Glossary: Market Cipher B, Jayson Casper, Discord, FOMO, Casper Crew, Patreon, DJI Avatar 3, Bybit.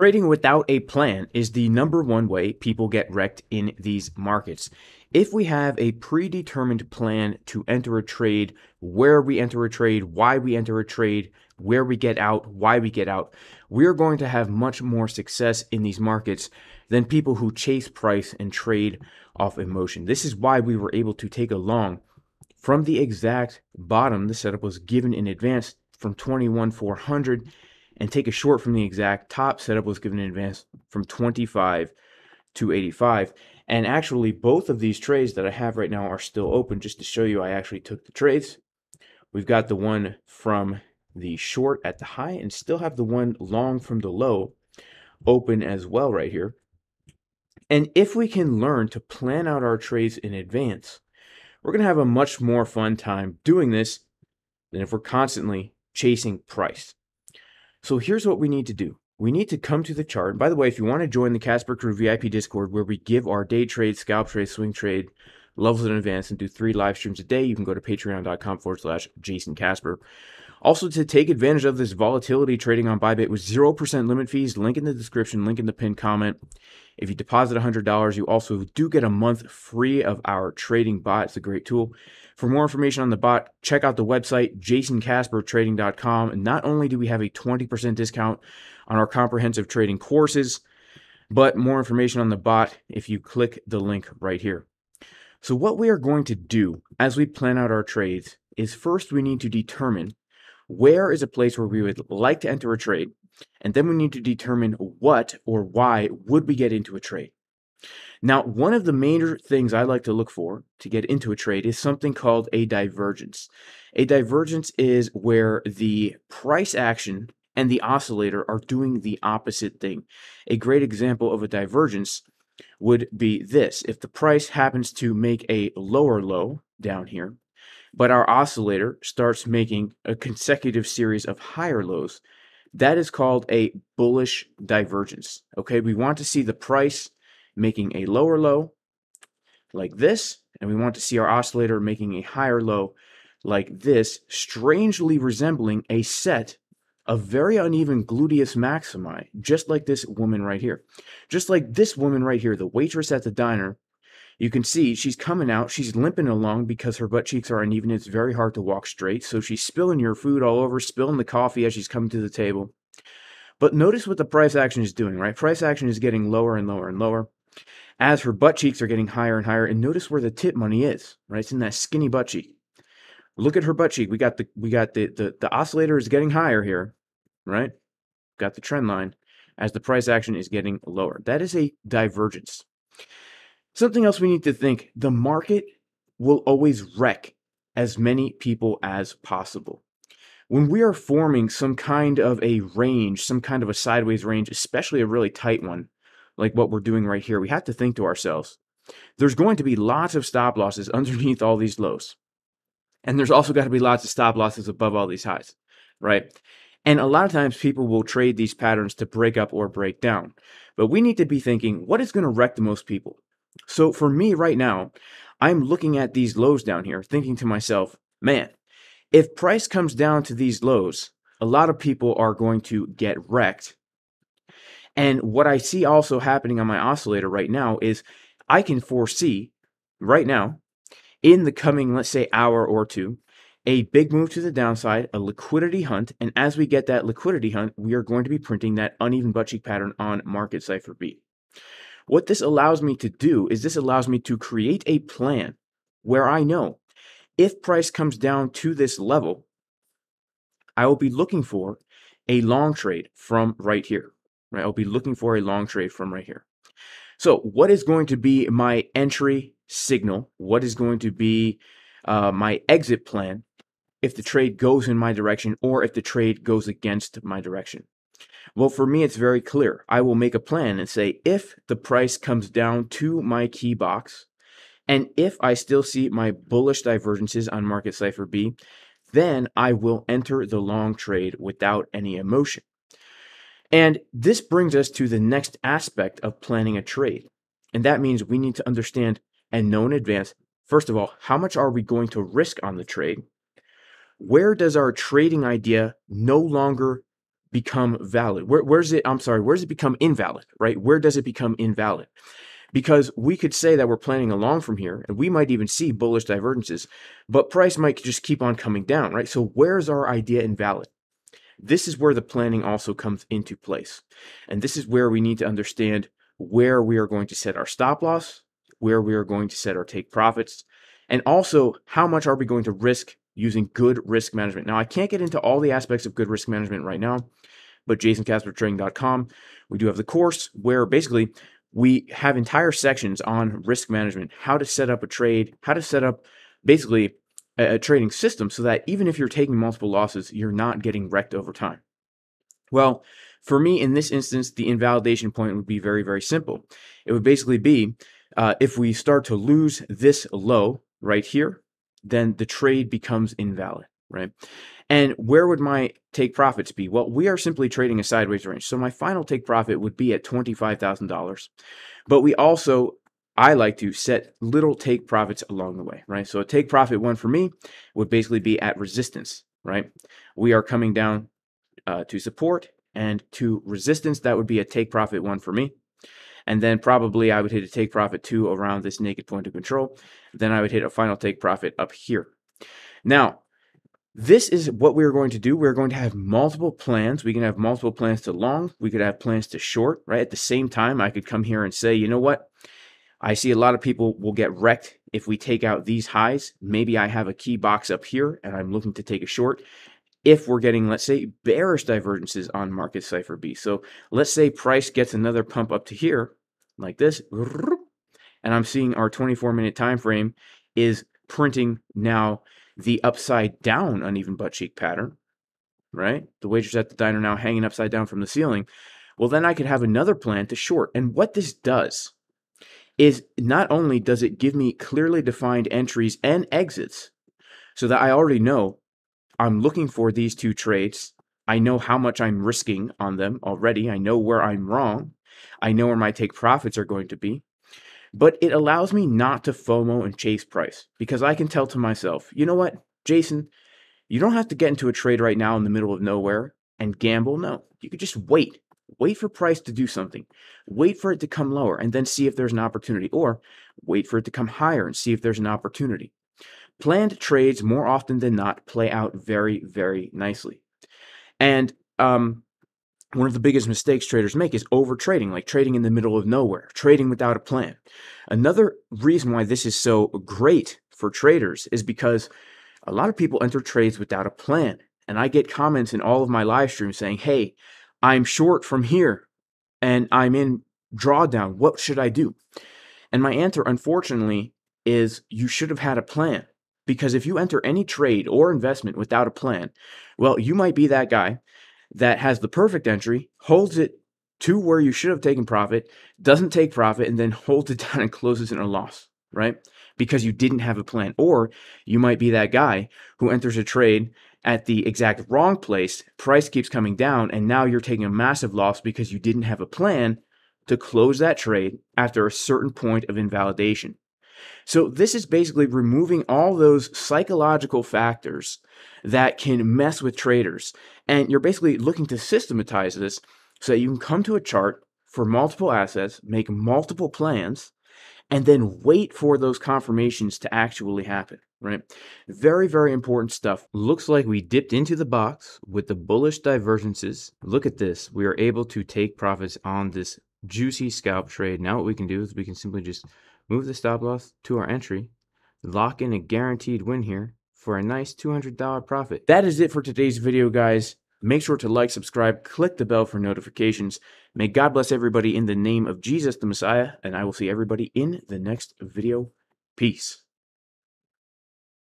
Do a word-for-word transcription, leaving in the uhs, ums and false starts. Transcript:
Trading without a plan is the number one way people get wrecked in these markets. If we have a predetermined plan to enter a trade, where we enter a trade, why we enter a trade, where we get out, why we get out, we're going to have much more success in these markets than people who chase price and trade off emotion. This is why we were able to take a long from the exact bottom. The setup was given in advance from twenty-one four hundred. And take a short from the exact top. Setup was given in advance from twenty-five to eighty-five. And actually, both of these trades that I have right now are still open. Just to show you, I actually took the trades. We've got the one from the short at the high and still have the one long from the low open as well right here. And if we can learn to plan out our trades in advance, we're going to have a much more fun time doing this than if we're constantly chasing price. So here's what we need to do. We need to come to the chart. By the way, if you want to join the Casper Crew V I P Discord, where we give our day trade, scalp trade, swing trade levels in advance and do three live streams a day, you can go to patreon dot com forward slash Jayson Casper. Also, to take advantage of this volatility trading on Bybit with zero percent limit fees, link in the description, link in the pinned comment. If you deposit one hundred dollars, you also do get a month free of our trading bot. It's a great tool. For more information on the bot, check out the website, Jason Casper Trading dot com. And not only do we have a twenty percent discount on our comprehensive trading courses, but more information on the bot if you click the link right here. So what we are going to do as we plan out our trades is first we need to determine where is a place where we would like to enter a trade, and then we need to determine what or why would we get into a trade. Now, one of the major things I like to look for to get into a trade is something called a divergence. A divergence is where the price action and the oscillator are doing the opposite thing. A great example of a divergence would be this. If the price happens to make a lower low down here, but our oscillator starts making a consecutive series of higher lows, that is called a bullish divergence. Okay, we want to see the price making a lower low like this, and we want to see our oscillator making a higher low like this, strangely resembling a set of very uneven gluteus maximi, just like this woman right here. Just like this woman right here, the waitress at the diner, you can see she's coming out, she's limping along because her butt cheeks are uneven. It's very hard to walk straight, so she's spilling your food all over, spilling the coffee as she's coming to the table. But notice what the price action is doing, right? Price action is getting lower and lower and lower as her butt cheeks are getting higher and higher. And notice where the tip money is, right? It's in that skinny butt cheek. Look at her butt cheek. We got the we got the the, the oscillator is getting higher here, right? Got the trend line as the price action is getting lower. That is a divergence. Something else we need to think, the market will always wreck as many people as possible. When we are forming some kind of a range, some kind of a sideways range, especially a really tight one, like what we're doing right here, we have to think to ourselves, there's going to be lots of stop losses underneath all these lows. And there's also got to be lots of stop losses above all these highs, right? And a lot of times people will trade these patterns to break up or break down. But we need to be thinking, what is going to wreck the most people? So for me right now, I'm looking at these lows down here, thinking to myself, man, if price comes down to these lows, a lot of people are going to get wrecked. And what I see also happening on my oscillator right now is I can foresee right now in the coming, let's say, hour or two, a big move to the downside, a liquidity hunt. And as we get that liquidity hunt, we are going to be printing that uneven butt cheek pattern on Market Cipher B. What this allows me to do is this allows me to create a plan where I know if price comes down to this level, I will be looking for a long trade from right here, right? I'll be looking for a long trade from right here. So what is going to be my entry signal? What is going to be uh, my exit plan if the trade goes in my direction or if the trade goes against my direction? Well, for me, it's very clear. I will make a plan and say, if the price comes down to my key box, and if I still see my bullish divergences on Market Cipher B, then I will enter the long trade without any emotion. And this brings us to the next aspect of planning a trade. And that means we need to understand and know in advance, first of all, how much are we going to risk on the trade? Where does our trading idea no longer become valid? Where, where's it, I'm sorry, where does it become invalid, right? Where does it become invalid? Because we could say that we're planning along from here, and we might even see bullish divergences, but price might just keep on coming down, right? So where's our idea invalid? This is where the planning also comes into place. And this is where we need to understand where we are going to set our stop loss, where we are going to set our take profits, and also how much are we going to risk using good risk management. Now, I can't get into all the aspects of good risk management right now, but Jason Casper Trading dot com, we do have the course where basically we have entire sections on risk management, how to set up a trade, how to set up basically a, a trading system so that even if you're taking multiple losses, you're not getting wrecked over time. Well, for me, in this instance, the invalidation point would be very, very simple. It would basically be uh, if we start to lose this low right here, then the trade becomes invalid, right? And where would my take profits be? Well, we are simply trading a sideways range. So my final take profit would be at twenty-five thousand dollars. But we also, I like to set little take profits along the way, right? So a take profit one for me would basically be at resistance, right? We are coming down uh, to support and to resistance. That would be a take profit one for me. And then probably I would hit a take profit two around this naked point of control. Then I would hit a final take profit up here. Now, this is what we're going to do. We're going to have multiple plans. We can have multiple plans to long. We could have plans to short, right? At the same time, I could come here and say, you know what? I see a lot of people will get wrecked if we take out these highs. Maybe I have a key box up here and I'm looking to take a short. If we're getting, let's say, bearish divergences on Market Cipher B. So let's say price gets another pump up to here like this. And I'm seeing our twenty-four minute time frame is printing now the upside down uneven butt cheek pattern, right? The wagers at the diner now hanging upside down from the ceiling. Well, then I could have another plan to short. And what this does is not only does it give me clearly defined entries and exits so that I already know I'm looking for these two trades. I know how much I'm risking on them already. I know where I'm wrong. I know where my take profits are going to be. But it allows me not to FOMO and chase price because I can tell to myself, you know what, Jason, you don't have to get into a trade right now in the middle of nowhere and gamble. No, you could just wait. Wait for price to do something. Wait for it to come lower and then see if there's an opportunity, or wait for it to come higher and see if there's an opportunity. Planned trades more often than not play out very, very nicely. And um, one of the biggest mistakes traders make is over trading, like trading in the middle of nowhere, trading without a plan. Another reason why this is so great for traders is because a lot of people enter trades without a plan. And I get comments in all of my live streams saying, hey, I'm short from here and I'm in drawdown. What should I do? And my answer, unfortunately, is you should have had a plan. Because if you enter any trade or investment without a plan, well, you might be that guy that has the perfect entry, holds it to where you should have taken profit, doesn't take profit, and then holds it down and closes in a loss, right? Because you didn't have a plan. Or you might be that guy who enters a trade at the exact wrong place, price keeps coming down, and now you're taking a massive loss because you didn't have a plan to close that trade after a certain point of invalidation. So this is basically removing all those psychological factors that can mess with traders. And you're basically looking to systematize this so that you can come to a chart for multiple assets, make multiple plans, and then wait for those confirmations to actually happen, right? Very, very important stuff. Looks like we dipped into the box with the bullish divergences. Look at this. We are able to take profits on this juicy scalp trade. Now what we can do is we can simply just move the stop loss to our entry, lock in a guaranteed win here for a nice two hundred dollar profit. That is it for today's video, guys. Make sure to like, subscribe, click the bell for notifications. May God bless everybody in the name of Jesus the Messiah, and I will see everybody in the next video. Peace.